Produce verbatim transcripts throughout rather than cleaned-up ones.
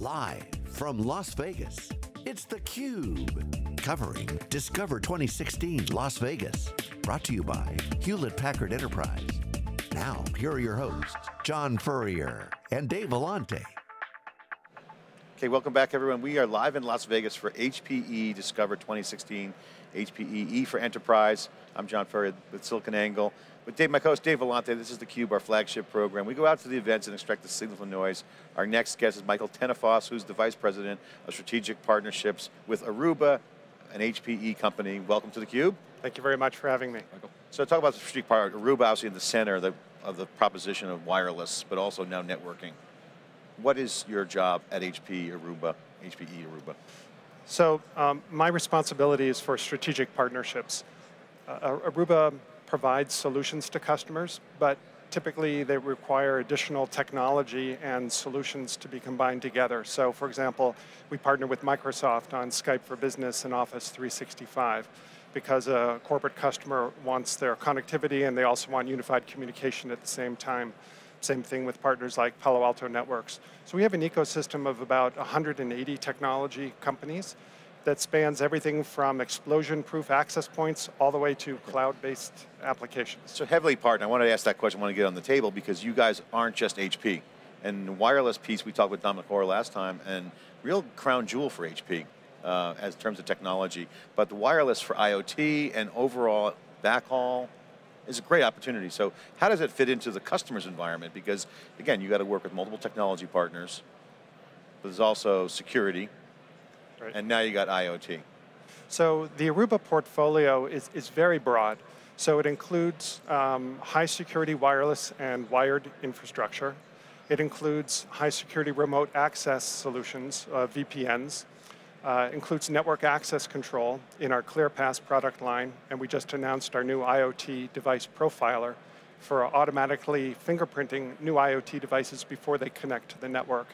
Live from Las Vegas, it's theCUBE, covering Discover twenty sixteen Las Vegas. Brought to you by Hewlett Packard Enterprise. Now, here are your hosts, John Furrier and Dave Vellante. Okay, welcome back everyone. We are live in Las Vegas for H P E Discover twenty sixteen, H P E E for Enterprise. I'm John Furrier with SiliconANGLE. With Dave, my host, Dave Vellante. This is theCUBE, our flagship program. We go out to the events and extract the signal from noise. Our next guest is Michael Tenafoss, who's the Vice President of Strategic Partnerships with Aruba, an H P E company. Welcome to theCUBE. Thank you very much for having me, Michael. So talk about the strategic part, Aruba obviously in the center of the, of the proposition of wireless, but also now networking. What is your job at H P E Aruba, H P E Aruba? So um, my responsibility is for strategic partnerships. Uh, Aruba provides solutions to customers, but typically they require additional technology and solutions to be combined together. So for example, we partner with Microsoft on Skype for Business and Office three sixty-five. Because a corporate customer wants their connectivity and they also want unified communication at the same time. Same thing with partners like Palo Alto Networks. So we have an ecosystem of about one hundred eighty technology companies that spans everything from explosion-proof access points all the way to cloud-based applications. So heavily partnered. I wanted to ask that question, I want to get on the table because you guys aren't just H P. And the wireless piece, we talked with Dominic Orr last time, and real crown jewel for H P. Uh, as in terms of technology, but the wireless for I O T and overall backhaul is a great opportunity. So how does it fit into the customer's environment? Because again, you got to work with multiple technology partners, but there's also security, right. And now you got I O T. So the Aruba portfolio is, is very broad. So it includes um, high security wireless and wired infrastructure. It includes high security remote access solutions, uh, V P Ns. Uh, includes network access control in our ClearPass product line, and we just announced our new I O T device profiler for automatically fingerprinting new I O T devices before they connect to the network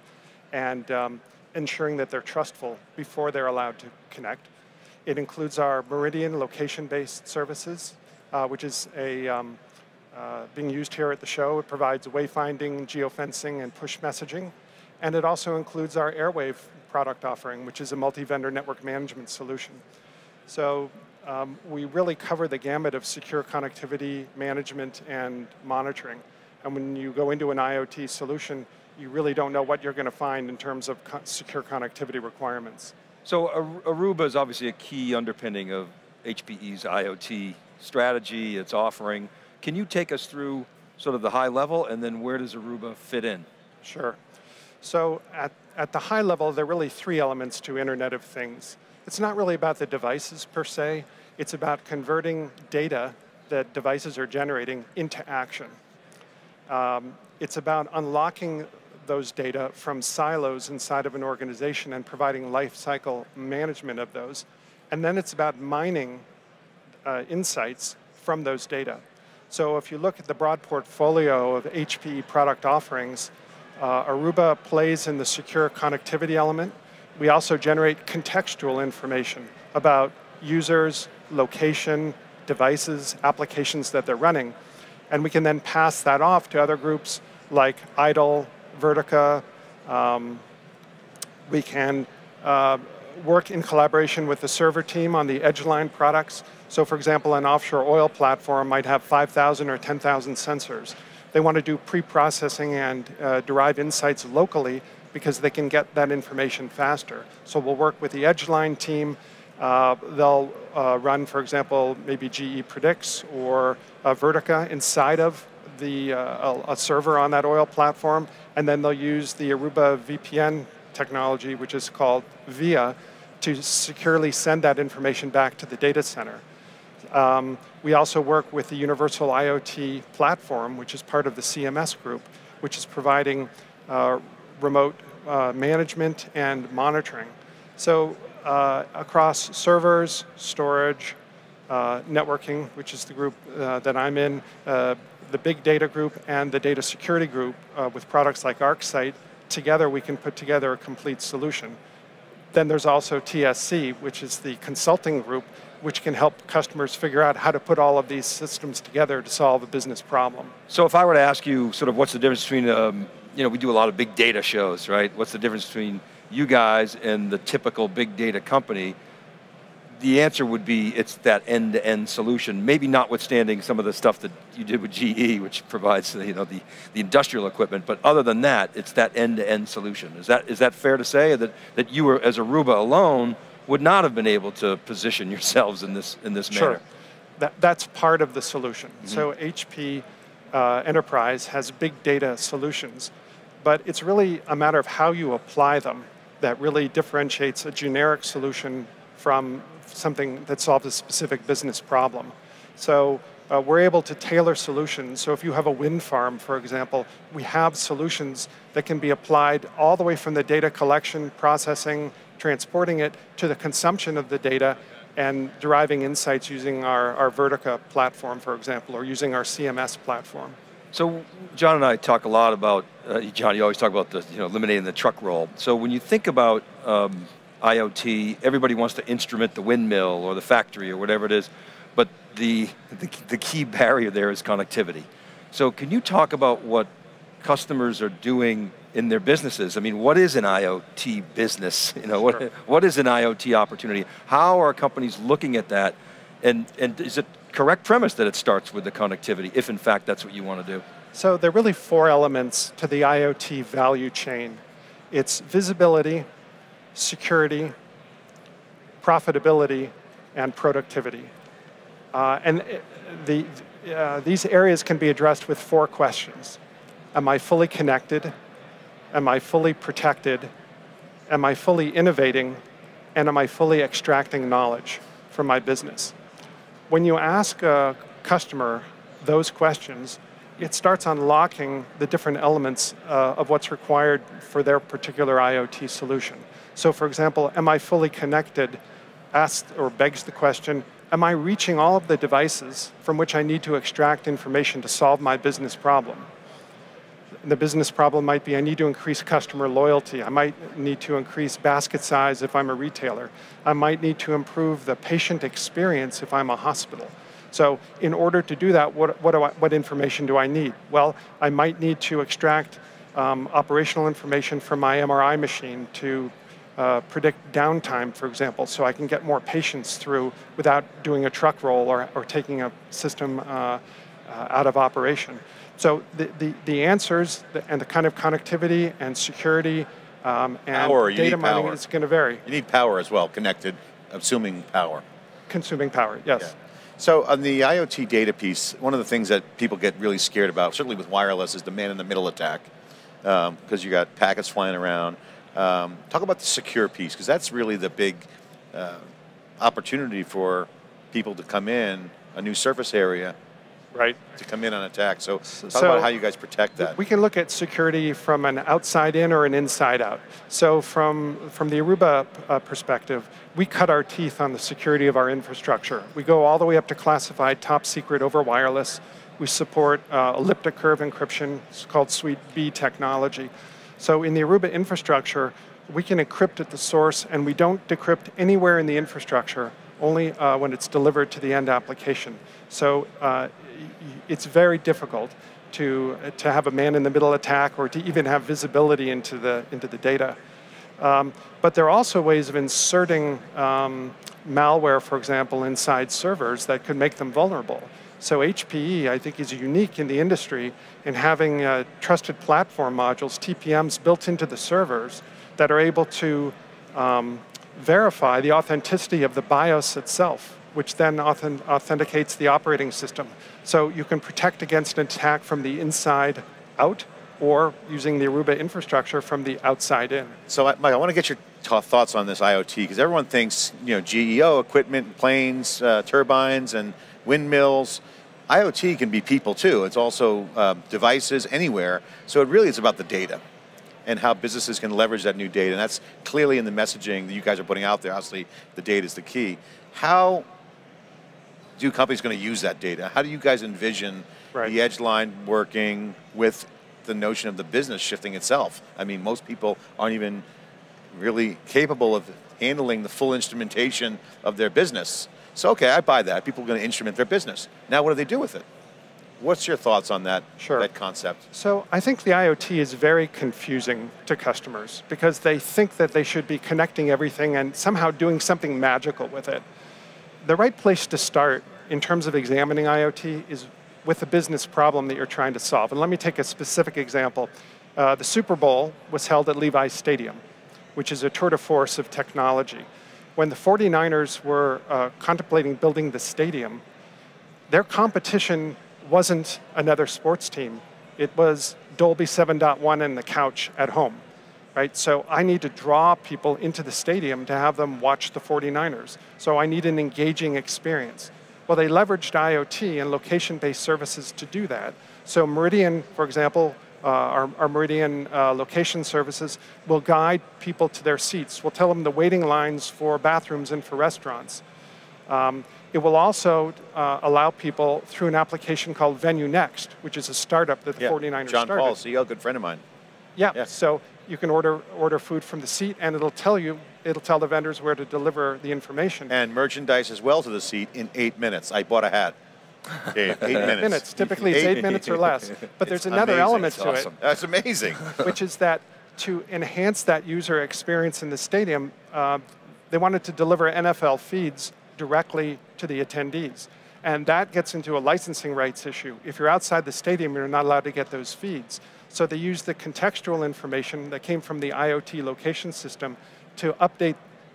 and um, ensuring that they're trustful before they're allowed to connect. It includes our Meridian location-based services, uh, which is a, um, uh, being used here at the show. It provides wayfinding, geofencing, and push messaging. And it also includes our Airwave product offering, which is a multi-vendor network management solution. So um, we really cover the gamut of secure connectivity, management, and monitoring. And when you go into an I O T solution, you really don't know what you're going to find in terms of co- secure connectivity requirements. So Aruba is obviously a key underpinning of H P E's I O T strategy, its offering. Can you take us through sort of the high level, and then where does Aruba fit in? Sure. So at, at the high level, there are really three elements to Internet of Things. It's not really about the devices per se, it's about converting data that devices are generating into action. Um, it's about unlocking those data from silos inside of an organization and providing life cycle management of those. And then it's about mining uh, insights from those data. So if you look at the broad portfolio of H P E product offerings, Uh, Aruba plays in the secure connectivity element. We also generate contextual information about users, location, devices, applications that they're running. And we can then pass that off to other groups like I D L E, Vertica. Um, we can uh, work in collaboration with the server team on the Edgeline products. So for example, an offshore oil platform might have five thousand or ten thousand sensors. They want to do pre-processing and uh, derive insights locally because they can get that information faster. So we'll work with the Edgeline team. Uh, they'll uh, run, for example, maybe G E Predicts or uh, Vertica inside of the, uh, a, a server on that oil platform. And then they'll use the Aruba V P N technology, which is called V I A, to securely send that information back to the data center. Um, we also work with the Universal I O T platform, which is part of the C M S group, which is providing uh, remote uh, management and monitoring. So uh, across servers, storage, uh, networking, which is the group uh, that I'm in, uh, the big data group and the data security group uh, with products like ArcSight, together we can put together a complete solution. Then there's also T S C, which is the consulting group, which can help customers figure out how to put all of these systems together to solve a business problem. So if I were to ask you sort of what's the difference between um, you know, we do a lot of big data shows, right? What's the difference between you guys and the typical big data company? The answer would be it's that end-to-end solution, maybe notwithstanding some of the stuff that you did with G E, which provides, you know, the, the industrial equipment, but other than that, it's that end-to-end solution. Is that, is that fair to say, that, that you were, as Aruba alone, would not have been able to position yourselves in this, in this manner? Sure, that, that's part of the solution. Mm-hmm. So H P uh, Enterprise has big data solutions, but it's really a matter of how you apply them that really differentiates a generic solution from something that solves a specific business problem. So uh, we're able to tailor solutions. So if you have a wind farm, for example, we have solutions that can be applied all the way from the data collection, processing, transporting it to the consumption of the data and deriving insights using our, our Vertica platform, for example, or using our C M S platform. So John and I talk a lot about, uh, John, you always talk about the, you know, eliminating the truck roll. So when you think about um, I O T, everybody wants to instrument the windmill or the factory or whatever it is, but the, the, the key barrier there is connectivity. So can you talk about what customers are doing in their businesses? I mean, what is an I O T business? You know, what, sure. what is an I O T opportunity? How are companies looking at that? And, and is it correct premise that it starts with the connectivity, if in fact that's what you want to do? So there are really four elements to the I O T value chain. It's visibility, security, profitability, and productivity. Uh, and the, uh, these areas can be addressed with four questions. Am I fully connected? Am I fully protected? Am I fully innovating? And am I fully extracting knowledge from my business? When you ask a customer those questions, it starts unlocking the different elements uh, of what's required for their particular I O T solution. So for example, am I fully connected? Asks or begs the question, am I reaching all of the devices from which I need to extract information to solve my business problem? The business problem might be I need to increase customer loyalty. I might need to increase basket size if I'm a retailer. I might need to improve the patient experience if I'm a hospital. So in order to do that, what, what, do I, what information do I need? Well, I might need to extract um, operational information from my M R I machine to uh, predict downtime, for example, so I can get more patients through without doing a truck roll or, or taking a system uh, uh, out of operation. So the, the, the answers and the kind of connectivity and security um, and power, data mining power. Is going to vary. You need power as well, connected, assuming power. Consuming power, yes. Yeah. So on the I O T data piece, one of the things that people get really scared about, certainly with wireless, is the man-in-the-middle attack, because um, you got packets flying around. Um, talk about the secure piece, because that's really the big uh, opportunity for people to come in, a new surface area, right, to come in on attack. So talk so about how you guys protect that. We can look at security from an outside-in or an inside-out. So from, from the Aruba uh, perspective, we cut our teeth on the security of our infrastructure. We go all the way up to classified, top secret over wireless. We support uh, elliptic curve encryption. It's called Suite B technology. So in the Aruba infrastructure, we can encrypt at the source, and we don't decrypt anywhere in the infrastructure, only uh, when it's delivered to the end application. So uh, it's very difficult to, to have a man-in-the-middle attack or to even have visibility into the, into the data. Um, but there are also ways of inserting um, malware, for example, inside servers that could make them vulnerable. So H P E, I think, is unique in the industry in having uh, trusted platform modules, T P Ms, built into the servers that are able to um, verify the authenticity of the BIOS itself, which then authent- authenticates the operating system. So you can protect against an attack from the inside out, or using the Aruba infrastructure from the outside in. So Mike, I want to get your thoughts on this I O T, because everyone thinks, you know, G E O, equipment, planes, uh, turbines, and windmills. I O T can be people too. It's also uh, devices anywhere. So it really is about the data and how businesses can leverage that new data. And that's clearly in the messaging that you guys are putting out there. Obviously, the data is the key. How do companies going to use that data? How do you guys envision right. the Edgeline working with the notion of the business shifting itself? I mean, most people aren't even really capable of handling the full instrumentation of their business. So okay, I buy that. People are going to instrument their business. Now what do they do with it? What's your thoughts on that, sure. that concept? So I think the I O T is very confusing to customers because they think that they should be connecting everything and somehow doing something magical with it. The right place to start in terms of examining I O T is with a business problem that you're trying to solve. And let me take a specific example. Uh, the Super Bowl was held at Levi's Stadium, which is a tour de force of technology. When the forty-niners were uh, contemplating building the stadium, their competition wasn't another sports team. It was Dolby seven point one and the couch at home, right? So I need to draw people into the stadium to have them watch the forty-niners. So I need an engaging experience. Well, they leveraged I O T and location-based services to do that. So Meridian, for example, uh, our, our Meridian uh, location services will guide people to their seats. We'll tell them the waiting lines for bathrooms and for restaurants. Um, it will also uh, allow people through an application called Venue Next, which is a startup that the yeah, forty-niners started. John Paul, C E O, a good friend of mine. Yeah, yeah, so you can order order food from the seat, and it'll tell you, it'll tell the vendors where to deliver the information. And merchandise as well to the seat in eight minutes. I bought a hat. Dave, eight minutes. minutes. Typically it's eight minutes or less. But there's it's another amazing. element it's to awesome. it. That's amazing. Which is that to enhance that user experience in the stadium, uh, they wanted to deliver N F L feeds directly to the attendees. And that gets into a licensing rights issue. If you're outside the stadium, you're not allowed to get those feeds. So they use the contextual information that came from the I O T location system to update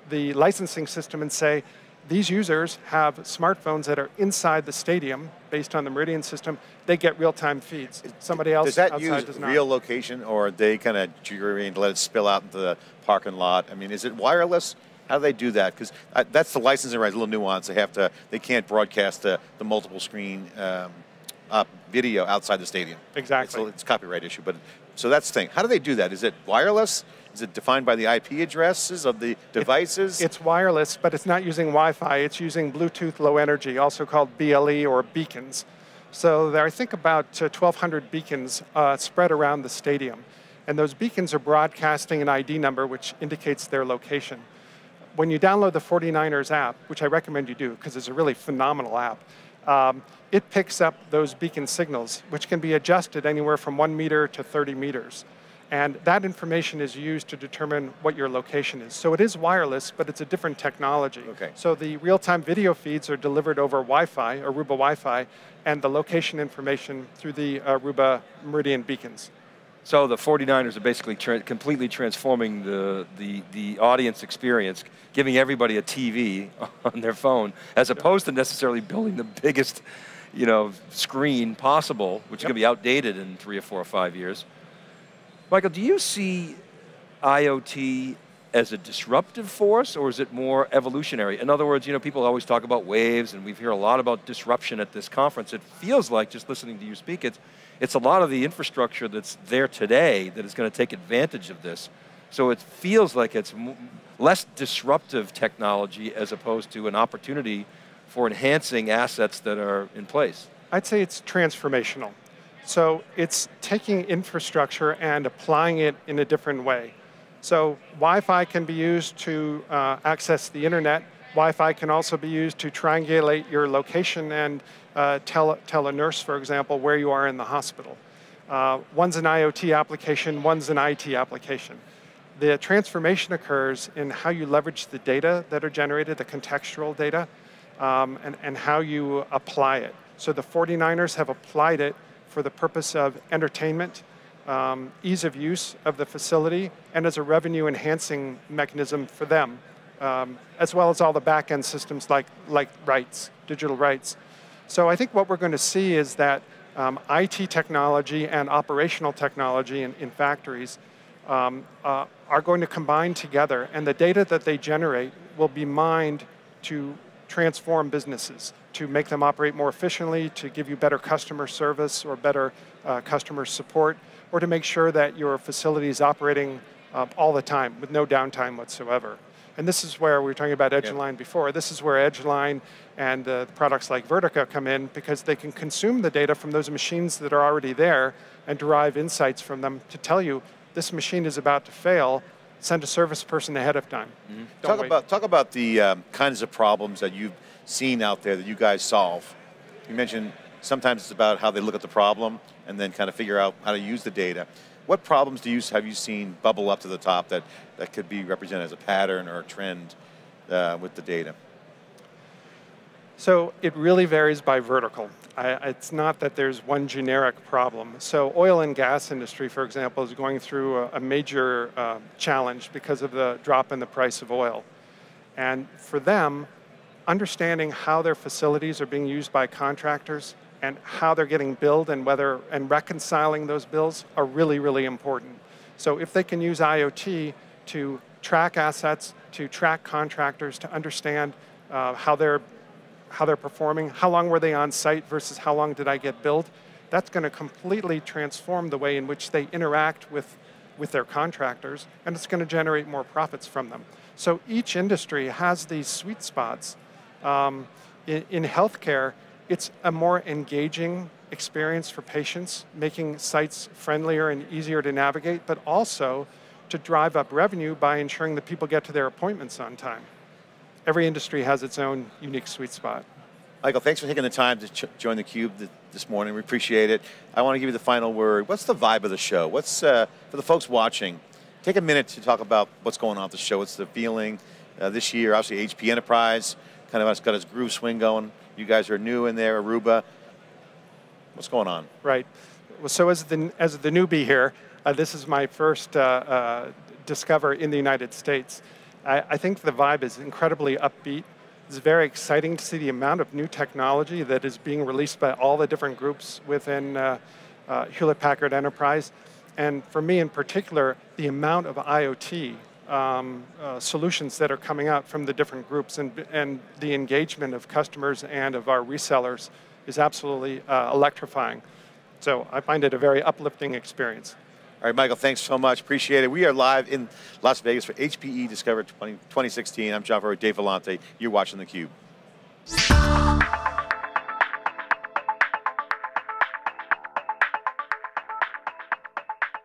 the licensing system and say, these users have smartphones that are inside the stadium based on the Meridian system. They get real-time feeds. Somebody else does that outside use does not. Real location, or they kind of jury and let it spill out into the parking lot? I mean, is it wireless? How do they do that? Because that's the licensing rights, a little nuance. They have to, they can't broadcast the, the multiple screen um, uh, video outside the stadium. Exactly. It's a, it's a copyright issue, but so that's the thing. How do they do that? Is it wireless? Is it defined by the I P addresses of the devices? It, it's wireless, but it's not using Wi-Fi. It's using Bluetooth Low Energy, also called B L E or beacons. So there are, I think, about uh, twelve hundred beacons uh, spread around the stadium. And those beacons are broadcasting an I D number, which indicates their location. When you download the forty-niners app, which I recommend you do because it's a really phenomenal app, um, it picks up those beacon signals, which can be adjusted anywhere from one meter to thirty meters. And that information is used to determine what your location is. So it is wireless, but it's a different technology. Okay. So the real-time video feeds are delivered over Wi-Fi, Aruba Wi-Fi, and the location information through the Aruba Meridian beacons. So the forty-niners are basically tra completely transforming the, the, the audience experience, giving everybody a T V on their phone, as opposed to necessarily building the biggest you know, screen possible, which yep. is going to be outdated in three or four or five years. Michael, do you see I O T as a disruptive force, or is it more evolutionary? In other words, you know, people always talk about waves, and we hear a lot about disruption at this conference. It feels like, just listening to you speak, it's, it's a lot of the infrastructure that's there today that is going to take advantage of this. So it feels like it's less disruptive technology as opposed to an opportunity for enhancing assets that are in place. I'd say it's transformational. So it's taking infrastructure and applying it in a different way. So Wi-Fi can be used to uh, access the internet. Wi-Fi can also be used to triangulate your location and uh, tell, tell a nurse, for example, where you are in the hospital. Uh, one's an I O T application, one's an I T application. The transformation occurs in how you leverage the data that are generated, the contextual data, um, and, and how you apply it. So the forty-niners have applied it for the purpose of entertainment, Um, ease of use of the facility, and as a revenue enhancing mechanism for them, um, as well as all the back-end systems like, like rights, digital rights. So I think what we're going to see is that um, I T technology and operational technology in, in factories um, uh, are going to combine together, and the data that they generate will be mined to transform businesses, to make them operate more efficiently, to give you better customer service or better uh, customer support, or to make sure that your facility is operating uh, all the time with no downtime whatsoever. And this is where we were talking about Edgeline yeah. before. This is where Edgeline and uh, products like Vertica come in, because they can consume the data from those machines that are already there and derive insights from them to tell you, this machine is about to fail, send a service person ahead of time. Mm-hmm. Talk, about, talk about the um, kinds of problems that you've seen out there that you guys solve. You mentioned Sometimes it's about how they look at the problem and then kind of figure out how to use the data. What problems do you, have you seen bubble up to the top that, that could be represented as a pattern or a trend uh, with the data? So it really varies by vertical. I, it's not that there's one generic problem. So oil and gas industry, for example, is going through a, a major uh, challenge because of the drop in the price of oil. And for them, understanding how their facilities are being used by contractors and how they're getting billed and whether and reconciling those bills are really, really important. So if they can use I O T to track assets, to track contractors, to understand uh, how they're how they're performing, how long were they on site versus how long did I get billed, that's going to completely transform the way in which they interact with, with their contractors, and it's going to generate more profits from them. So each industry has these sweet spots. Um, in, in healthcare, it's a more engaging experience for patients, making sites friendlier and easier to navigate, but also to drive up revenue by ensuring that people get to their appointments on time. Every industry has its own unique sweet spot. Michael, thanks for taking the time to join theCUBE th this morning. We appreciate it. I want to give you the final word. What's the vibe of the show? What's, uh, for the folks watching, take a minute to talk about what's going on at the show. What's the feeling uh, this year? Obviously, H P E Enterprise kind of got its groove swing going. You guys are new in there, Aruba. What's going on? Right. Well, so as the, as the newbie here, uh, this is my first uh, uh, Discover in the United States. I think the vibe is incredibly upbeat. It's very exciting to see the amount of new technology that is being released by all the different groups within uh, uh, Hewlett Packard Enterprise. And for me in particular, the amount of I O T um, uh, solutions that are coming out from the different groups and, and the engagement of customers and of our resellers is absolutely uh, electrifying. So I find it a very uplifting experience. All right, Michael, thanks so much, appreciate it. We are live in Las Vegas for H P E Discover twenty sixteen. I'm John Furrier, Dave Vellante. You're watching theCUBE.